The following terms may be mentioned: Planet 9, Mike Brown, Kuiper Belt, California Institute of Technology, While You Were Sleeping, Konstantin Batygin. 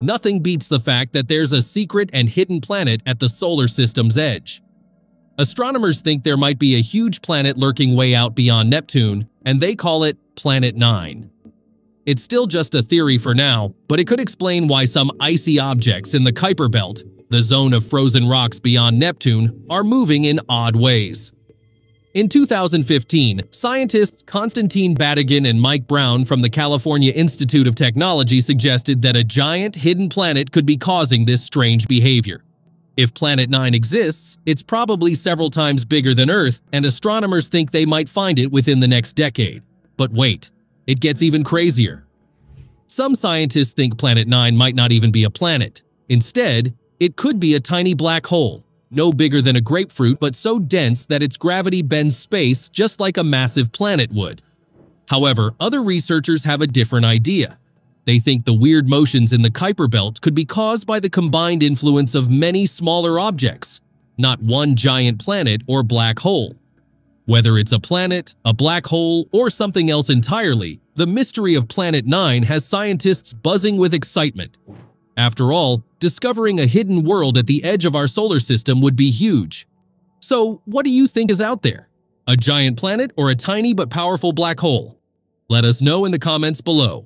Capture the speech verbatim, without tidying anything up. Nothing beats the fact that there's a secret and hidden planet at the solar system's edge. Astronomers think there might be a huge planet lurking way out beyond Neptune, and they call it Planet nine. It's still just a theory for now, but it could explain why some icy objects in the Kuiper Belt, the zone of frozen rocks beyond Neptune, are moving in odd ways. In two thousand fifteen, scientists Konstantin Batygin and Mike Brown from the California Institute of Technology suggested that a giant hidden planet could be causing this strange behavior. If Planet nine exists, it's probably several times bigger than Earth, and astronomers think they might find it within the next decade. But wait, it gets even crazier. Some scientists think Planet nine might not even be a planet. Instead, it could be a tiny black hole. No bigger than a grapefruit, but so dense that its gravity bends space just like a massive planet would. However, other researchers have a different idea. They think the weird motions in the Kuiper Belt could be caused by the combined influence of many smaller objects, not one giant planet or black hole. Whether it's a planet, a black hole, or something else entirely, the mystery of Planet nine has scientists buzzing with excitement. After all, discovering a hidden world at the edge of our solar system would be huge. So, what do you think is out there? A giant planet or a tiny but powerful black hole? Let us know in the comments below.